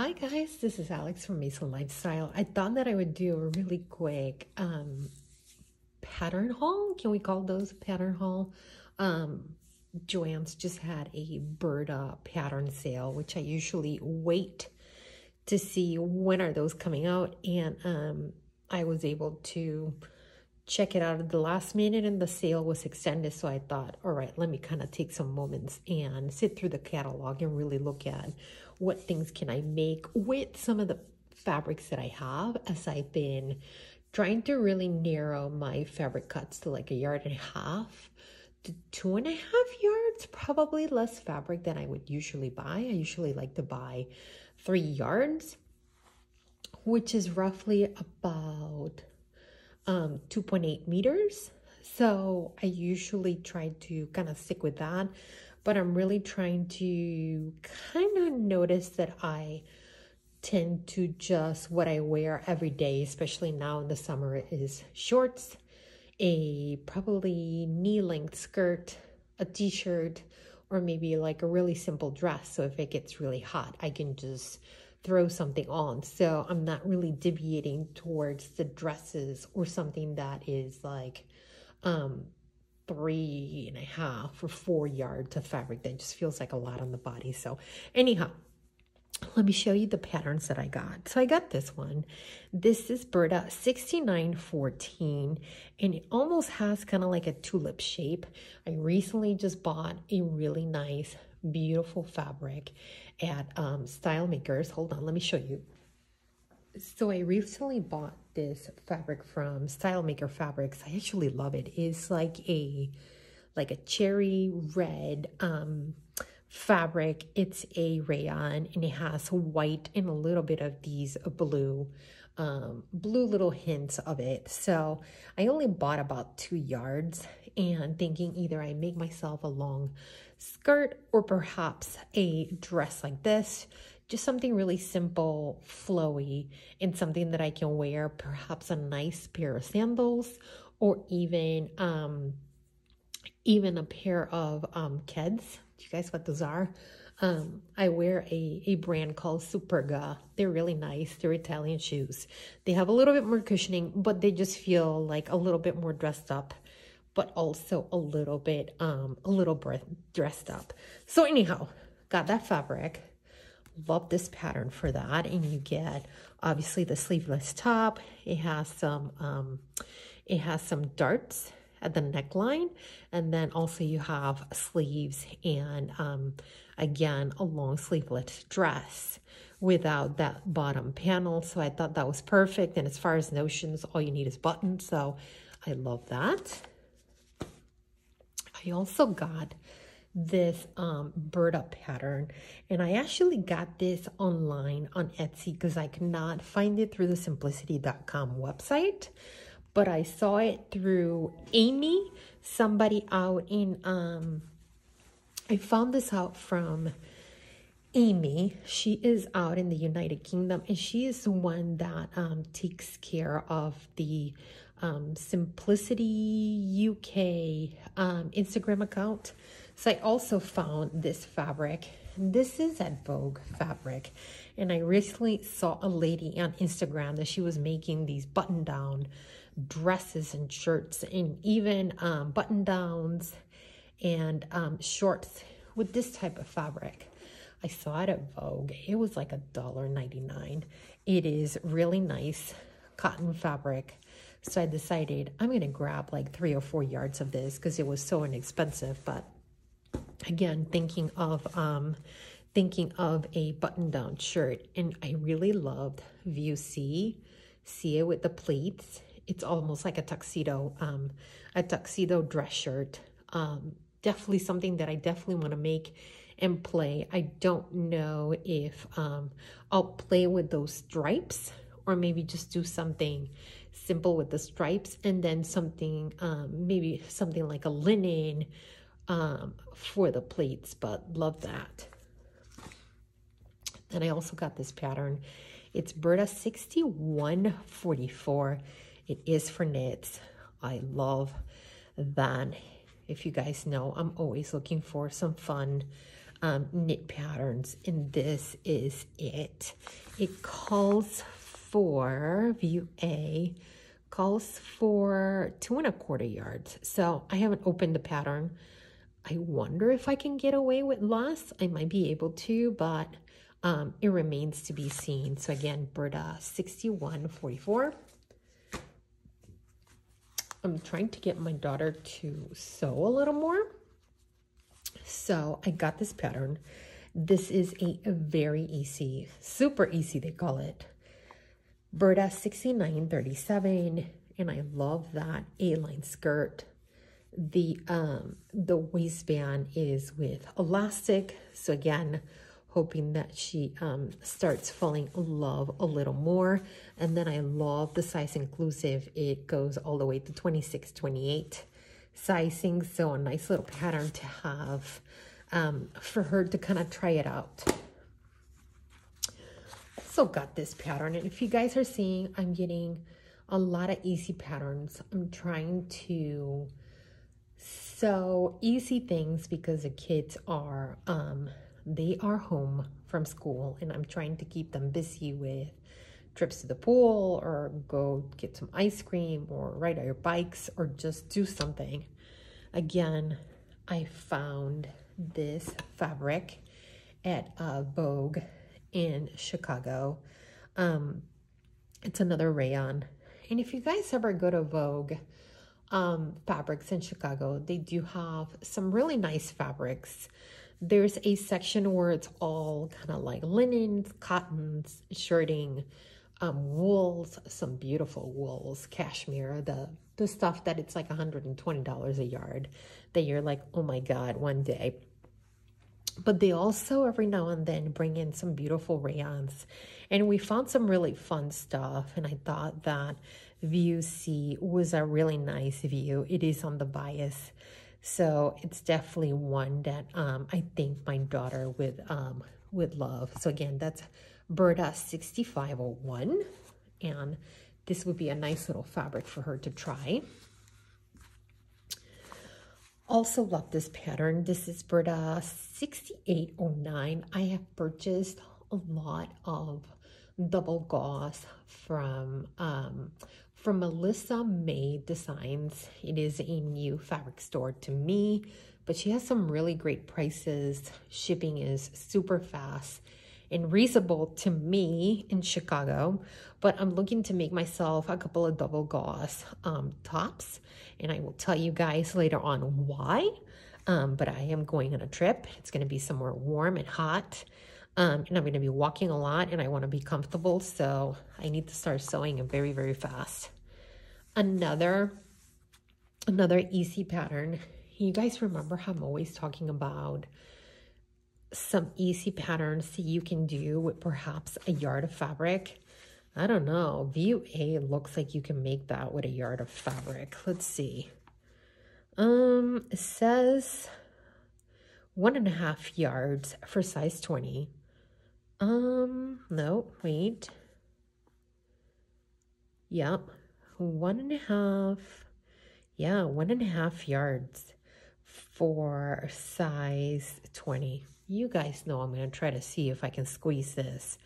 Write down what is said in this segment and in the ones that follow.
Hi guys, this is Alex from Masson Lifestyle. I thought that I would do a really quick pattern haul. Can we call those a pattern haul? Joann's just had a Burda pattern sale, which I usually wait to see when are those coming out, and I was able to check it out at the last minute and the sale was extended, so I thought, all right, let me kind of take some moments and sit through the catalog and really look at what things can I make with some of the fabrics that I have, as I've been trying to really narrow my fabric cuts to like a yard and a half to 2.5 yards, probably less fabric than I would usually buy. I usually like to buy 3 yards, which is roughly about 2.8 meters. So I usually try to kind of stick with that, but I'm really trying to kind of notice that I tend to just what I wear every day, especially now in the summer, is shorts, a probably knee-length skirt, a t-shirt, or maybe like a really simple dress. So if it gets really hot, I can just throw something on. So I'm not really deviating towards the dresses or something that is like 3.5 or 4 yards of fabric. That just feels like a lot on the body. So anyhow, let me show you the patterns that I got. So I got this one. This is Burda 6914, and it almost has kind of like a tulip shape. I recently just bought a really nice, beautiful fabric at Style Makers. Hold on, let me show you. So I recently bought this fabric from Style Maker Fabrics. I actually love it. It's like a cherry red fabric. It's a rayon, and it has white and a little bit of these blue blue little hints of it. So I only bought about 2 yards, and thinking either I make myself a long skirt or perhaps a dress like this, just something really simple, flowy, and something that I can wear, perhaps a nice pair of sandals, or even a pair of Keds. Do you guys what those are? I wear a brand called Superga. They're really nice. They're Italian shoes. They have a little bit more cushioning, but they just feel like a little bit more dressed up, but also a little dressed up. So anyhow, got that fabric. Love this pattern for that. And you get obviously the sleeveless top. It has some darts at the neckline, and then also you have sleeves and again a long sleeveless dress without that bottom panel. So I thought that was perfect. And as far as notions, all you need is buttons. So I love that. I also got this Burda pattern, and I actually got this online on Etsy because I could not find it through the Simplicity.com website, but I saw it through Amy, somebody out in, I found this out from Amy. She is out in the United Kingdom, and she is the one that takes care of the Simplicity UK Instagram account. So I also found this fabric. This is at Vogue Fabric, and I recently saw a lady on Instagram that she was making these button down dresses and shirts, and even button downs and shorts with this type of fabric. I saw it at Vogue. It was like $1.99. It is really nice cotton fabric. So I decided I'm going to grab like 3 or 4 yards of this because it was so inexpensive. But again, thinking of a button down shirt, and I really loved View C. See it with the pleats. It's almost like a tuxedo dress shirt. Definitely something that I definitely want to make and play. I don't know if I'll play with those stripes, or maybe just do something simple with the stripes, and then something, maybe something like a linen for the pleats. But love that. Then I also got this pattern. It's Burda 6144. It is for knits. I love that. If you guys know, I'm always looking for some fun knit patterns, and this is it. It calls for, view A, calls for 2¼ yards. So I haven't opened the pattern. I wonder if I can get away with less. I might be able to, but it remains to be seen. So again, Burda 6144. I'm trying to get my daughter to sew a little more. So I got this pattern. This is a very easy, super easy, they call it. Burda 6937, and I love that A-line skirt. The waistband is with elastic. So again, hoping that she starts falling in love a little more. And then I love the size inclusive. It goes all the way to 26, 28 sizing. So a nice little pattern to have for her to kind of try it out. Also got this pattern, and if you guys are seeing, I'm getting a lot of easy patterns. I'm trying to sew easy things because the kids are they are home from school, and I'm trying to keep them busy with trips to the pool or go get some ice cream or ride our bikes or just do something. Again, I found this fabric at Vogue in Chicago. It's another rayon. And if you guys ever go to Vogue Fabrics in Chicago, they do have some really nice fabrics. There's a section where it's all kind of like linens, cottons, shirting, wools, some beautiful wools, cashmere, the stuff that it's like $120 a yard that you're like, oh my God, one day. But they also every now and then bring in some beautiful rayons, and we found some really fun stuff. And I thought that view C was a really nice view. It is on the bias, so it's definitely one that I think my daughter would love. So again, that's Burda 6501, and this would be a nice little fabric for her to try. Also love this pattern. This is Burda 6809. I have purchased a lot of double gauze from Melissa May Designs. It is a new fabric store to me, but she has some really great prices. Shipping is super fast and reasonable to me in Chicago, but I'm looking to make myself a couple of double gauze tops, and I will tell you guys later on why, but I am going on a trip. It's gonna be somewhere warm and hot, and I'm gonna be walking a lot, and I wanna be comfortable, so I need to start sewing very, very fast. Another easy pattern. You guys remember how I'm always talking about some easy patterns that you can do with perhaps a yard of fabric. I don't know, view A looks like you can make that with a yard of fabric. Let's see. It says 1.5 yards for size 20. No, wait. Yep, 1.5. Yeah, 1.5 yards for size 20. You guys know I'm going to try to see if I can squeeze this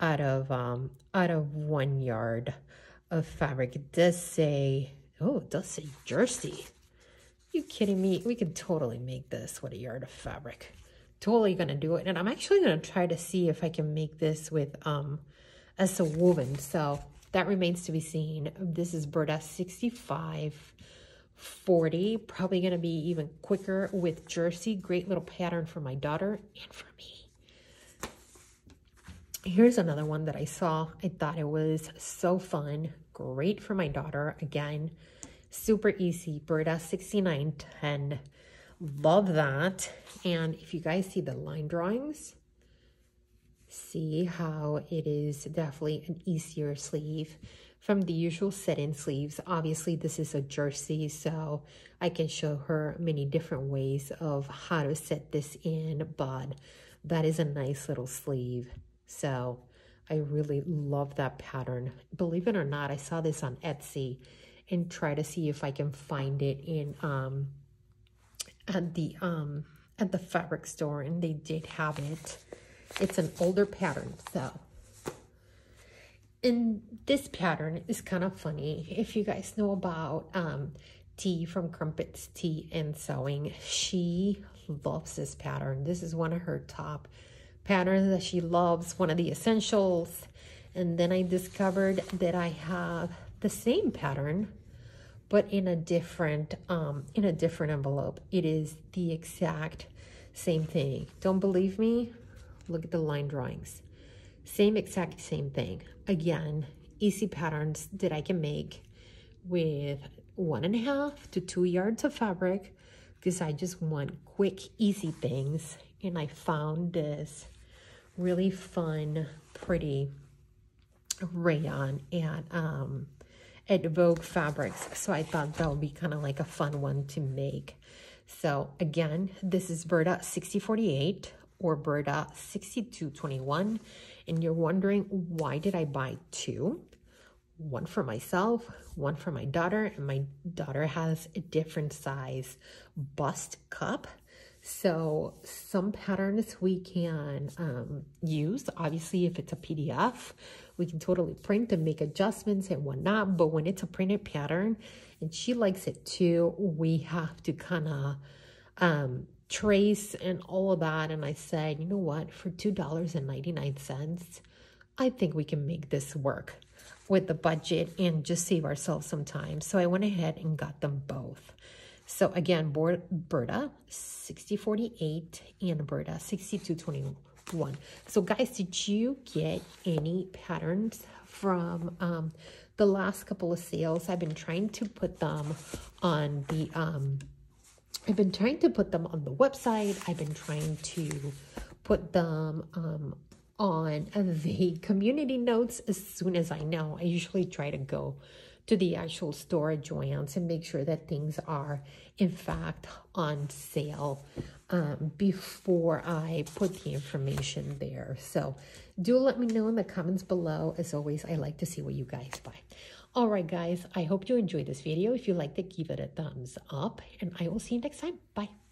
out of 1 yard of fabric. It does say, oh, it does say jersey. You kidding me? We can totally make this with a yard of fabric. Totally going to do it. And I'm actually going to try to see if I can make this with as a woven. So that remains to be seen. This is Burda 6540, probably going to be even quicker with jersey. Great little pattern for my daughter and for me. Here's another one that I saw. I thought it was so fun. Great for my daughter. Again, super easy. Burda 6910. Love that. And if you guys see the line drawings, see how it is definitely an easier sleeve from the usual set-in sleeves. Obviously, this is a jersey, so I can show her many different ways of how to set this in, but that is a nice little sleeve. So I really love that pattern. Believe it or not, I saw this on Etsy and try to see if I can find it in at the at the fabric store, and they did have it. It's an older pattern, so. And this pattern is kind of funny. If you guys know about Tea from Crumpets, Tea and Sewing, she loves this pattern. This is one of her top patterns that she loves, one of the essentials. And then I discovered that I have the same pattern, but in a different envelope. It is the exact same thing. Don't believe me? Look at the line drawings. Same exact same thing. Again, easy patterns that I can make with 1.5 to 2 yards of fabric, because I just want quick, easy things. And I found this really fun, pretty rayon at Vogue Fabrics, so I thought that would be kind of like a fun one to make. So again, this is Burda 6048 or Burda 6221, and you're wondering why did I buy two? One for myself, one for my daughter, and my daughter has a different size bust cup. So some patterns we can use. Obviously, if it's a PDF, we can totally print and make adjustments and whatnot. But when it's a printed pattern, and she likes it too, we have to kind of trace and all of that. And I said, you know what? For $2.99, I think we can make this work with the budget and just save ourselves some time. So I went ahead and got them both. So again, Burda 6048 and Burda 6221. So guys, did you get any patterns from the last couple of sales? I've been trying to put them on the website. I've been trying to put them on the community notes as soon as I know. I usually try to go to the actual store at Joann's and make sure that things are in fact on sale before I put the information there. So do let me know in the comments below. As always, I like to see what you guys buy. All right, guys, I hope you enjoyed this video. If you liked it, give it a thumbs up, and I will see you next time. Bye.